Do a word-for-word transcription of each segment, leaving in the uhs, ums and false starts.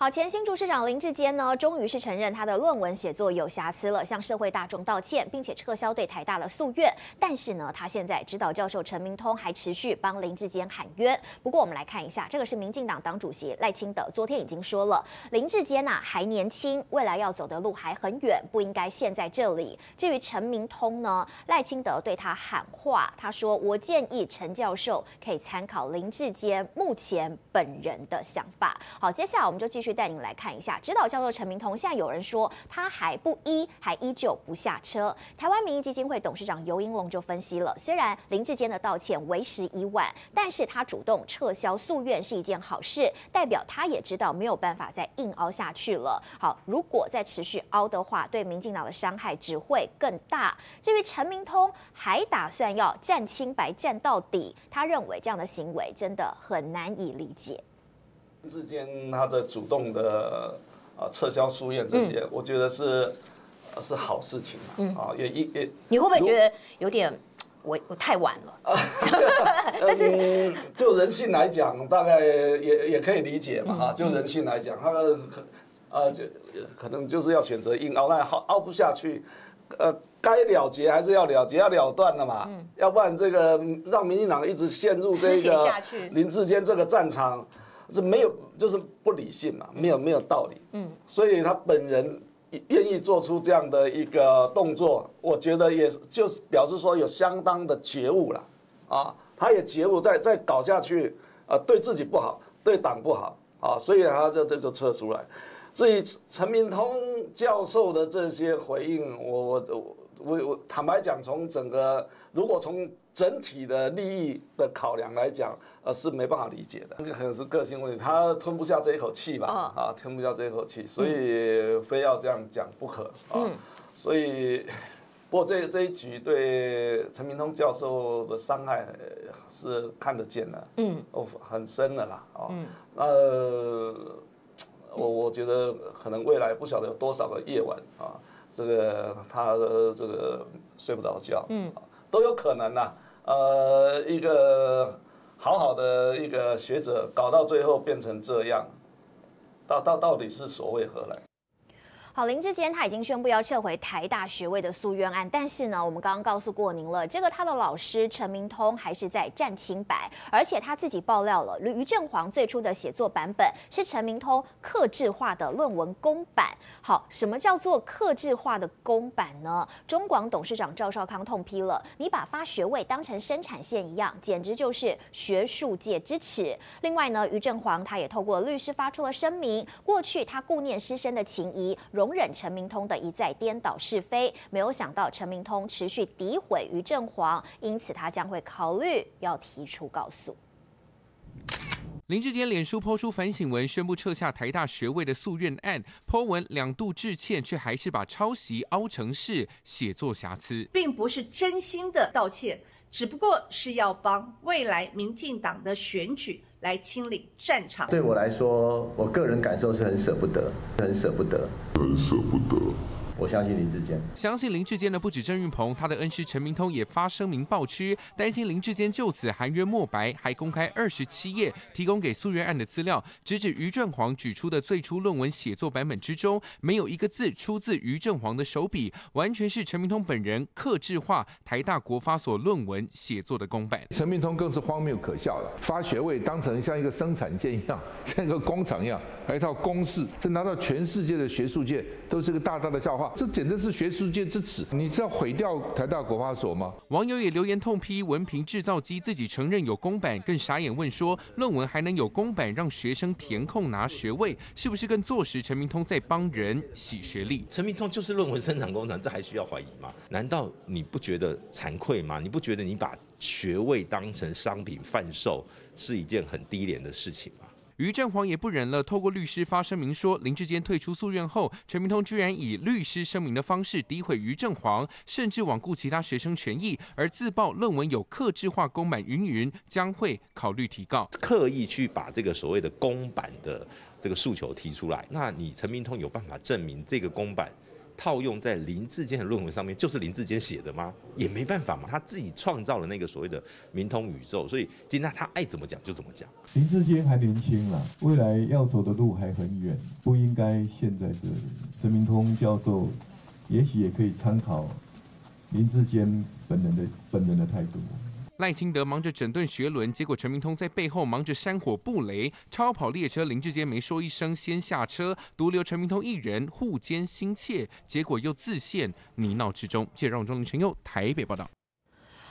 好，前新竹市长林志坚呢，终于是承认他的论文写作有瑕疵了，向社会大众道歉，并且撤销对台大的诉愿。但是呢，他现在指导教授陈明通还持续帮林志坚喊冤。不过我们来看一下，这个是民进党党主席赖清德昨天已经说了，林志坚呐、啊、还年轻，未来要走的路还很远，不应该陷在这里。至于陈明通呢，赖清德对他喊话，他说：“我建议陈教授可以参考林志坚目前本人的想法。”好，接下来我们就继续带您来看一下，指导教授陈明通现在有人说他还不依，还依旧不下车。台湾民意基金会董事长游盈隆就分析了，虽然林志坚的道歉为时已晚，但是他主动撤销诉愿是一件好事，代表他也知道没有办法再硬凹下去了。好，如果再持续凹的话，对民进党的伤害只会更大。至于陈明通还打算要站清白站到底，他认为这样的行为真的很难以理解。 林志坚他的主动的啊撤销诉愿这些，我觉得是是好事情啊，也也也。你会不会觉得有点我我太晚了？但是就人性来讲，大概也也可以理解嘛哈。就人性来讲，他呃就可能就是要选择硬凹，那凹凹不下去，呃，该了结还是要了结，要了断了嘛，要不然这个让民进党一直陷入这个林志坚这个战场。 是没有，就是不理性嘛，没有没有道理。嗯，所以他本人愿意做出这样的一个动作，我觉得也就是表示说有相当的觉悟了啊，他也觉悟，再再搞下去啊，对自己不好，对党不好啊，所以他这这就撤出来。至于陈明通教授的这些回应，我我我我坦白讲，从整个如果从 整体的利益的考量来讲，呃，是没办法理解的，这个可能是个性问题，他吞不下这一口气吧，啊，吞不下这一口气，所以非要这样讲不可啊。所以，不过这这一局对陈明通教授的伤害是看得见的，嗯，哦，很深的啦，啊，呃，我我觉得可能未来不晓得有多少个夜晚啊，这个他这个睡不着觉，嗯，都有可能啦。 呃，一个好好的一个学者，搞到最后变成这样，到到到底是所谓何来？ 好，林志坚他已经宣布要撤回台大学位的诉愿案，但是呢，我们刚刚告诉过您了，这个他的老师陈明通还是在站清白，而且他自己爆料了，于正煌最初的写作版本是陈明通客制化的论文公版。好，什么叫做客制化的公版呢？中广董事长赵少康痛批了，你把发学位当成生产线一样，简直就是学术界之耻。另外呢，于正煌他也透过律师发出了声明，过去他顾念师生的情谊，容 容忍陈明通的一再颠倒是非，没有想到陈明通持续诋毁于正煌，因此他将会考虑要提出告诉。林志坚脸书抛出反省文，宣布撤下台大学位的诉愿案，抛文两度致歉，却还是把抄袭凹成是写作瑕疵，并不是真心的道歉，只不过是要帮未来民进党的选举 来清理战场。对我来说，我个人感受是很舍不得，很舍不得，很舍不得。我相信林志坚，相信林志坚的不止郑运鹏，他的恩师陈明通也发声明爆屈，担心林志坚就此含冤莫白，还公开二十七页提供给诉愿案的资料，直指于正煌举出的最初论文写作版本之中，没有一个字出自于正煌的手笔，完全是陈明通本人客制化台大国发所论文写作的公版。陈明通更是荒谬可笑了，发学位当成 像一个生产线一样，像一个工厂一样，还有一套公式，这拿到全世界的学术界都是个大大的笑话，这简直是学术界之耻！你是要毁掉台大国发所吗？网友也留言痛批文凭制造机自己承认有公版，更傻眼问说论文还能有公版让学生填空拿学位，是不是更坐实陈明通在帮人洗学历？陈明通就是论文生产工厂，这还需要怀疑吗？难道你不觉得惭愧吗？你不觉得你把 学位当成商品贩售是一件很低廉的事情吗？于正煌也不忍了，透过律师发声明说，林志坚退出诉愿后，陈明通居然以律师声明的方式诋毁于正煌，甚至罔顾其他学生权益，而自曝论文有客制化公版云云，将会考虑提告。刻意去把这个所谓的公版的这个诉求提出来，那你陈明通有办法证明这个公版套用在林志坚的论文上面，就是林志坚写的吗？也没办法嘛，他自己创造了那个所谓的明通宇宙，所以今天他爱怎么讲就怎么讲。林志坚还年轻啦，未来要走的路还很远，不应该现在这里。陈明通教授也许也可以参考林志坚本人的本人的态度。 赖清德忙着整顿学伦，结果陈明通在背后忙着煽火布雷。超跑列车林志坚没说一声，先下车，独留陈明通一人互奸心切，结果又自陷泥淖之中。记者让钟林成佑台北报道。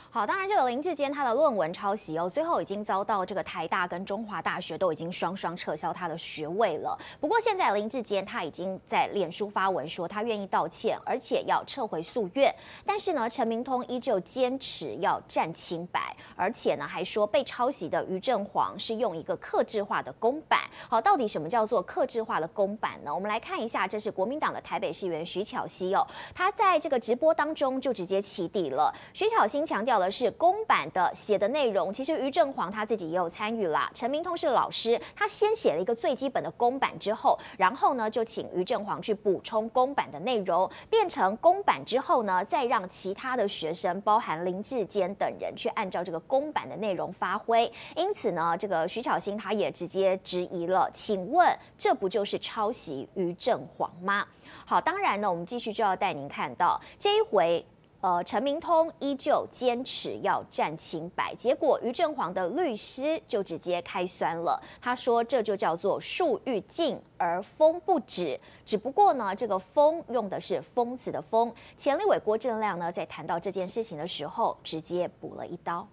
好，当然，这个林志坚他的论文抄袭哦，最后已经遭到这个台大跟中华大学都已经双双撤销他的学位了。不过现在林志坚他已经在脸书发文说他愿意道歉，而且要撤回诉愿。但是呢，陈明通依旧坚持要站清白，而且呢还说被抄袭的余正煌是用一个客制化的公版。好，到底什么叫做客制化的公版呢？我们来看一下，这是国民党的台北市议员徐巧芯哦，他在这个直播当中就直接起底了。徐巧芯强调了。 是公版的写的内容，其实余正煌他自己也有参与啦。陈明通是老师，他先写了一个最基本的公版之后，然后呢就请余正煌去补充公版的内容，变成公版之后呢，再让其他的学生，包含林志坚等人去按照这个公版的内容发挥。因此呢，这个徐巧芯他也直接质疑了，请问这不就是抄袭余正煌吗？好，当然呢，我们继续就要带您看到这一回。 呃，陈明通依旧坚持要站清白，结果余正煌的律师就直接开酸了。他说这就叫做树欲静而风不止，只不过呢，这个“风”用的是疯子的“疯”。前立委郭正亮呢，在谈到这件事情的时候，直接补了一刀。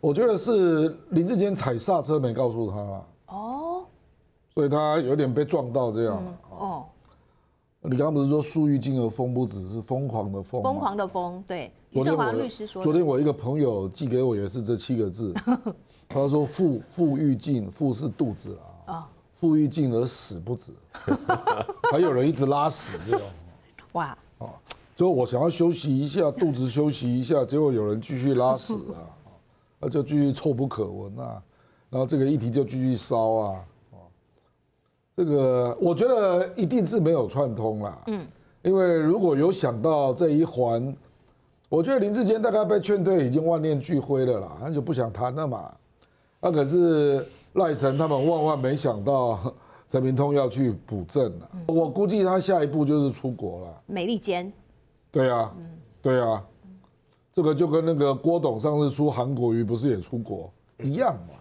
我觉得是林志坚踩刹车没告诉他啦，哦，所以他有点被撞到这样、嗯、哦。 你刚刚不是说树欲静而风不止，是疯狂的疯，疯狂的疯，对。余正煌律师说，昨天我一个朋友寄给我也是这七个字，他说“腹腹欲静，腹是肚子啊，腹欲静而屎不止”，还有人一直拉屎这种。哇！哦，就我想要休息一下，肚子休息一下，结果有人继续拉屎啊，那就继续臭不可闻啊，然后这个议题就继续烧啊。 这个我觉得一定是没有串通啦，嗯，因为如果有想到这一环，我觉得林志坚大概被劝退已经万念俱灰了啦，他就不想谈了嘛。那、啊、可是赖神他们万万没想到陈明通要去补正了，嗯、我估计他下一步就是出国了。美利坚，对啊，嗯、对啊，这个就跟那个郭董上次出韩国瑜不是也出国一样嘛。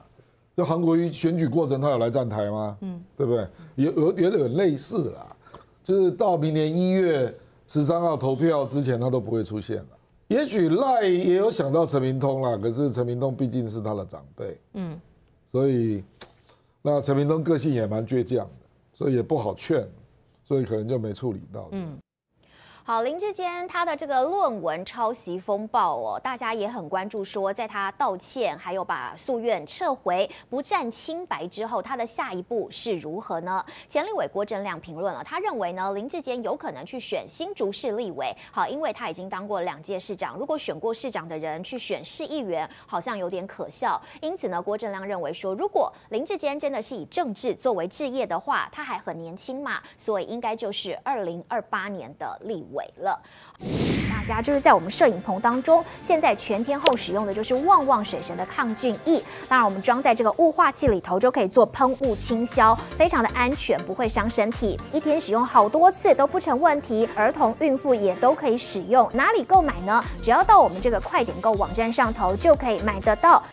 就韩国瑜选举过程，他有来站台吗？嗯，对不对？有有有点类似啦，就是到明年一月十三号投票之前，他都不会出现了。也许赖也有想到陈明通啦，可是陈明通毕竟是他的长辈，嗯，所以那陈明通个性也蛮倔强的，所以也不好劝，所以可能就没处理到。嗯。 好，林志坚他的这个论文抄袭风暴哦，大家也很关注说，在他道歉还有把诉愿撤回、不占清白之后，他的下一步是如何呢？前立委郭正亮评论了，他认为呢，林志坚有可能去选新竹市立委，好，因为他已经当过两届市长，如果选过市长的人去选市议员，好像有点可笑。因此呢，郭正亮认为说，如果林志坚真的是以政治作为志业的话，他还很年轻嘛，所以应该就是二零二八年的立委。 尾了，大家就是在我们摄影棚当中，现在全天候使用的就是旺旺水神的抗菌液。当然，我们装在这个雾化器里头就可以做喷雾清消，非常的安全，不会伤身体。一天使用好多次都不成问题，儿童、孕妇也都可以使用。哪里购买呢？只要到我们这个快点购网站上头就可以买得到。